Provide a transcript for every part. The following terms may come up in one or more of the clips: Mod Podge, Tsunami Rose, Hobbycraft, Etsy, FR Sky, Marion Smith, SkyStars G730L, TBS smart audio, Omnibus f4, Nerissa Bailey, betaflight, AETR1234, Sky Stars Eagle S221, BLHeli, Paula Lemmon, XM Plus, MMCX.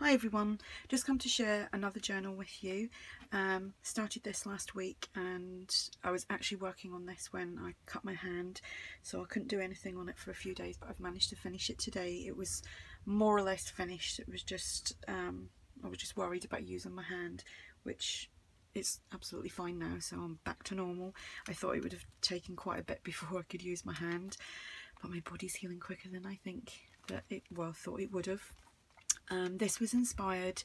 Hi everyone, just come to share another journal with you. Started this last week and I was actually working on this when I cut my hand, so I couldn't do anything on it for a few days, but I've managed to finish it today. It was more or less finished. It was just I was just worried about using my hand, which it's absolutely fine now, so I'm back to normal. I thought it would have taken quite a bit before I could use my hand, but my body's healing quicker than I think that it, well, thought it would have. This was inspired,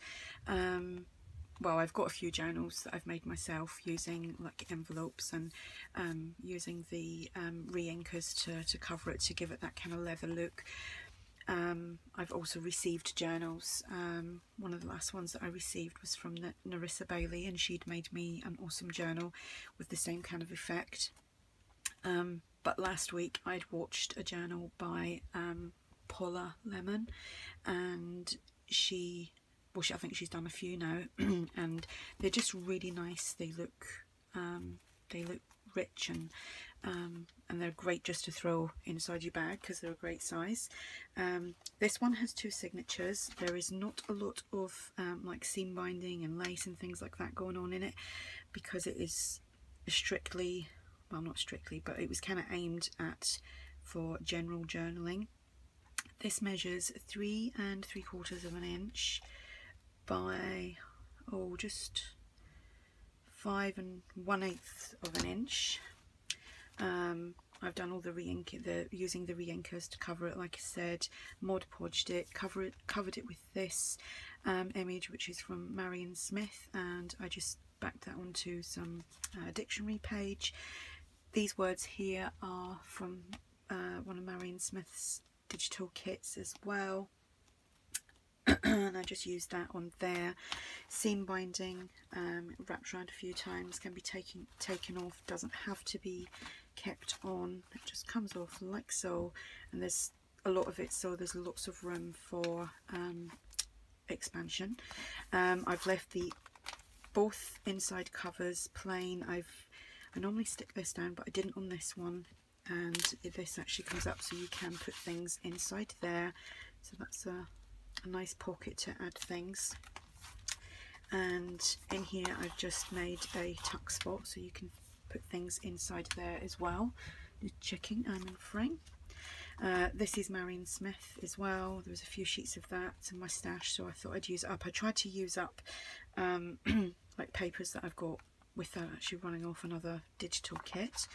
well, I've got a few journals that I've made myself using like envelopes and using the re-inkers to cover it, to give it that kind of leather look. I've also received journals. One of the last ones that I received was from Nerissa Bailey, and she'd made me an awesome journal with the same kind of effect. But last week I'd watched a journal by Paula Lemmon, and I think she's done a few now, and they're just really nice. They look rich, and they're great just to throw inside your bag because they're a great size. This one has two signatures. There is not a lot of like seam binding and lace and things like that going on in it, because it is strictly, well, not strictly, but it was kind of aimed at for general journaling. This measures 3 3/4 of an inch by, oh, just 5 1/8 of an inch. I've done all the using the re-inkers to cover it, like I said, Mod Podged it, covered it with this image, which is from Marion Smith, and I just backed that onto some dictionary page. These words here are from one of Marion Smith's digital kits as well, and I just used that on there. Seam binding, it wraps around a few times, can be taken off, doesn't have to be kept on, it just comes off like so, and there's a lot of it, so there's lots of room for expansion. I've left both inside covers plain. I normally stick this down, but I didn't on this one, and this actually comes up so you can put things inside there, so that's a nice pocket to add things. And in here I've just made a tuck spot so you can put things inside there as well. Just checking I'm in frame. This is Marion Smith as well. There was a few sheets of that in my stash, so I thought I'd use up. I tried to use up like papers that I've got without actually running off another digital kit.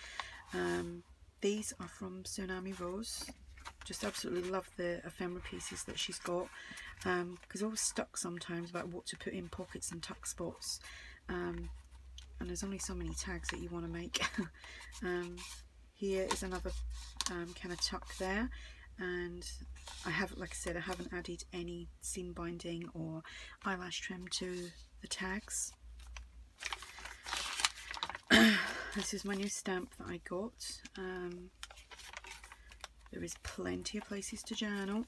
These are from Tsunami Rose. Just absolutely love the ephemera pieces that she's got, because I was stuck sometimes about what to put in pockets and tuck spots, and there's only so many tags that you want to make. Here is another kind of tuck there, and I have, like I said, I haven't added any seam binding or eyelash trim to the tags. This is my new stamp that I got. There is plenty of places to journal.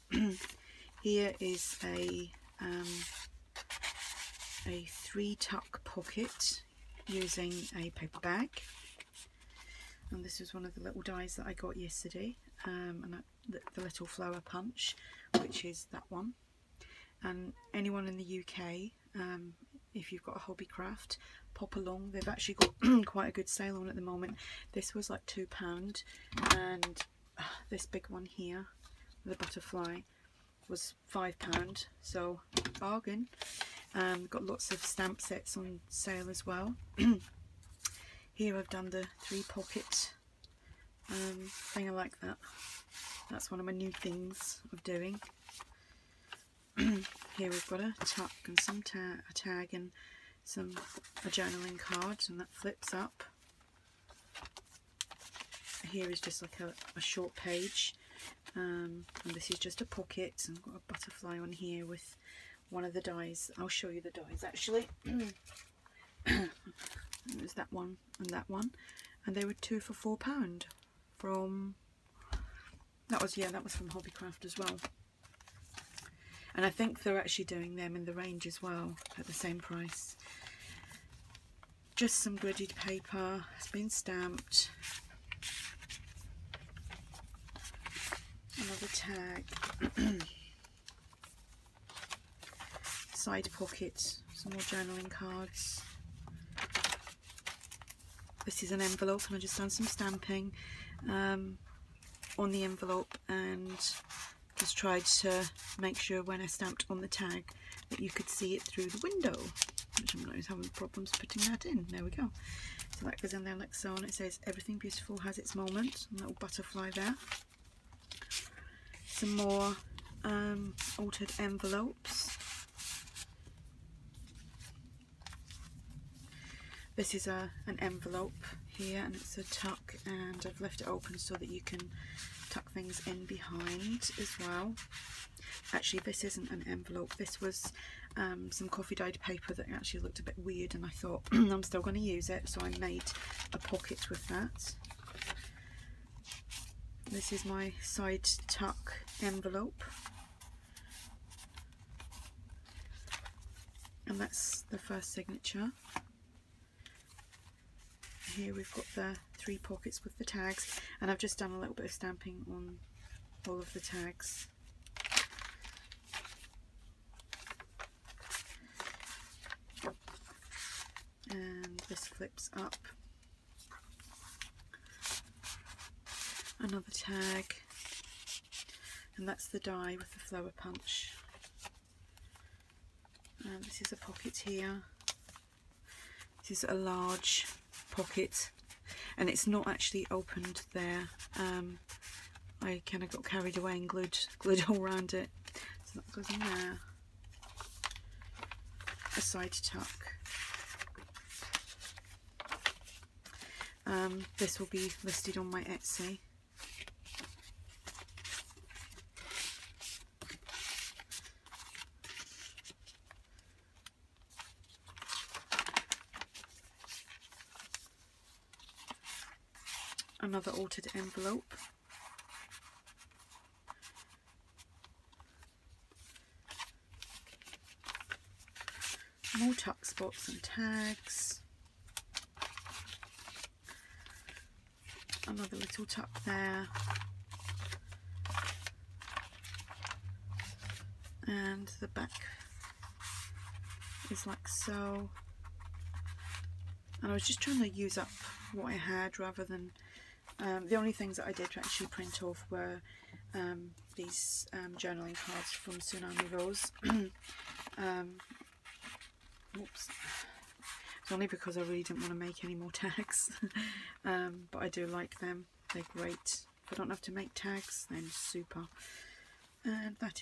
Here is a 3-tuck pocket using a paper bag, and this is one of the little dies that I got yesterday, and the little flower punch, which is that one. And anyone in the UK, if you've got a Hobbycraft, pop along. They've actually got quite a good sale on at the moment. This was like £2, and this big one here, the butterfly, was £5, so bargain. Got lots of stamp sets on sale as well. Here I've done the 3-pocket thing. I like that. That's one of my new things of doing. Here we've got a tuck and some a tag and some journaling card, and that flips up. Here is just like a short page, and this is just a pocket, and I've got a butterfly on here with one of the dies. I'll show you the dies actually. It was that one and that one, and they were 2 for £4 from, that was, yeah, that was from Hobbycraft as well. And I think they're actually doing them in the range as well at the same price. Just some gridded paper, it's been stamped. Another tag. side pocket, some more journaling cards. This is an envelope and I just done some stamping on the envelope and just tried to make sure when I stamped on the tag that you could see it through the window, which I'm always having problems putting that in. There we go. So that goes in there like so, and it says everything beautiful has its moment, and little butterfly there. Some more altered envelopes. This is an envelope here, and it's a tuck, and I've left it open so that you can tuck things in behind as well. Actually, this isn't an envelope, this was some coffee dyed paper that actually looked a bit weird, and I thought I'm still going to use it, so I made a pocket with that. This is my side tuck envelope, and that's the first signature. Here we've got the three pockets with the tags, and I've just done a little bit of stamping on all of the tags. And this flips up. Another tag, and that's the die with the flower punch. And this is a pocket here. This is a large pocket, and it's not actually opened there. I kind of got carried away and glued all around it, so that goes in there. A side tuck. This will be listed on my Etsy. Another altered envelope. More tuck spots and tags. Another little tuck there. And the back is like so. And I was just trying to use up what I had rather than the only things that I did actually print off were these journaling cards from Tsunami Rose. Oops. It's only because I really didn't want to make any more tags, but I do like them. They're great. If I don't have to make tags, then super. And that is